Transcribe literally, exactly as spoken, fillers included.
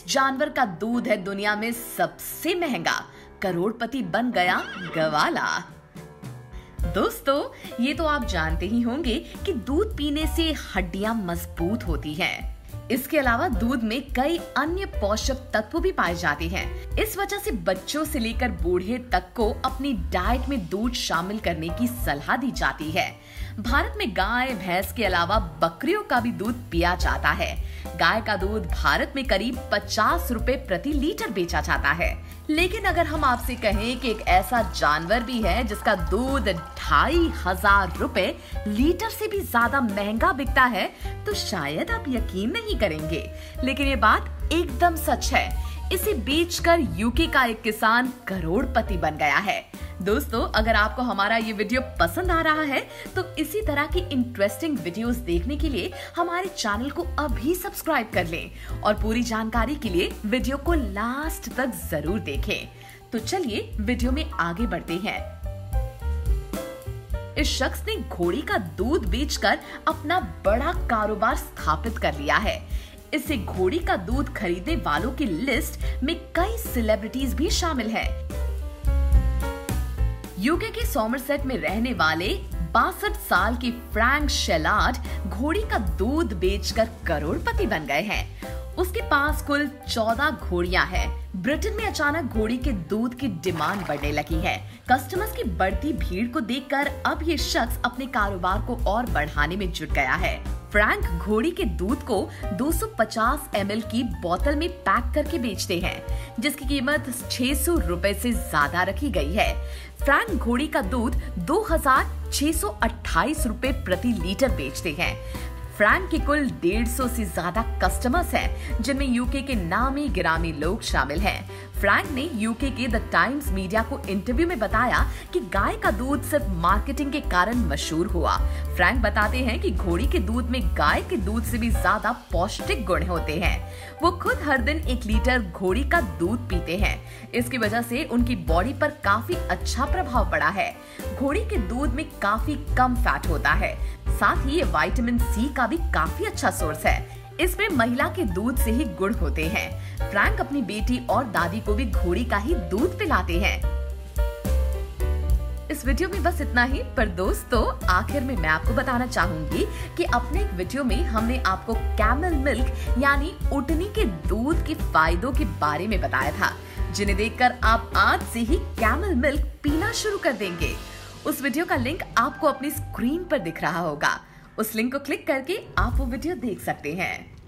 इस जानवर का दूध है दुनिया में सबसे महंगा, करोड़पति बन गया गवाला। दोस्तों, ये तो आप जानते ही होंगे कि दूध पीने से हड्डियां मजबूत होती हैं। इसके अलावा दूध में कई अन्य पोषक तत्व भी पाए जाते हैं। इस वजह से बच्चों से लेकर बूढ़े तक को अपनी डाइट में दूध शामिल करने की सलाह दी जाती है। भारत में गाय, भैंस के अलावा बकरियों का भी दूध पिया जाता है। गाय का दूध भारत में करीब पचास रुपए प्रति लीटर बेचा जाता है। लेकिन अगर हम आपसे कहें कि एक ऐसा जानवर भी है जिसका दूध ढाई हजार रुपए लीटर से भी ज्यादा महंगा बिकता है, तो शायद आप यकीन नहीं करेंगे, लेकिन ये बात एकदम सच है। इसे बेचकर यूके का एक किसान करोड़पति बन गया है। दोस्तों, अगर आपको हमारा ये वीडियो पसंद आ रहा है तो इसी तरह की इंटरेस्टिंग वीडियोस देखने के लिए हमारे चैनल को अभी सब्सक्राइब कर लें और पूरी जानकारी के लिए वीडियो को लास्ट तक जरूर देखें। तो चलिए वीडियो में आगे बढ़ते हैं। इस शख्स ने घोड़े का दूध बेचकर अपना बड़ा कारोबार स्थापित कर लिया है। इससे घोड़े का दूध खरीदने वालों की लिस्ट में कई सेलिब्रिटीज भी शामिल हैं। यूके के सॉमरसेट में रहने वाले बासठ साल के फ्रैंक शेलार्ड घोड़े का दूध बेचकर करोड़पति बन गए हैं। उसके पास कुल चौदह घोड़ियां हैं। ब्रिटेन में अचानक घोड़ी के दूध की डिमांड बढ़ने लगी है। कस्टमर्स की बढ़ती भीड़ को देखकर अब ये शख्स अपने कारोबार को और बढ़ाने में जुट गया है। फ्रैंक घोड़ी के दूध को दो सौ पचास एम एल की बोतल में पैक करके बेचते हैं, जिसकी कीमत छह सौ रुपए से ज्यादा रखी गई है। फ्रैंक घोड़ी का दूध दो हजार छह सौ अट्ठाईस रुपए प्रति लीटर बेचते हैं। फ्रैंक के कुल डेढ़ सौ से ज्यादा कस्टमर्स हैं, जिनमें यूके के नामी गिरामी लोग शामिल हैं। फ्रैंक ने यूके के द टाइम्स मीडिया को इंटरव्यू में बताया कि गाय का दूध सिर्फ मार्केटिंग के कारण मशहूर हुआ। फ्रैंक बताते हैं कि घोड़ी के दूध में गाय के दूध से भी ज्यादा पौष्टिक गुण होते हैं। वो खुद हर दिन एक लीटर घोड़ी का दूध पीते हैं। इसकी वजह से उनकी बॉडी पर काफी अच्छा प्रभाव पड़ा है। घोड़ी के दूध में काफी कम फैट होता है, साथ ही ये विटामिन सी का भी काफी अच्छा सोर्स है। इसमें महिला के दूध से ही गुण होते हैं। फ्रैंक अपनी बेटी और दादी को भी घोड़ी का ही दूध पिलाते हैं। इस वीडियो में बस इतना ही, पर दोस्तों आखिर में मैं आपको बताना चाहूंगी कि अपने एक वीडियो में हमने आपको कैमल मिल्क यानी ऊँटनी के दूध के फायदों के बारे में बताया था, जिन्हें देखकर आप आज से ही कैमल मिल्क पीना शुरू कर देंगे। उस वीडियो का लिंक आपको अपनी स्क्रीन पर दिख रहा होगा। उस लिंक को क्लिक करके आप वो वीडियो देख सकते हैं।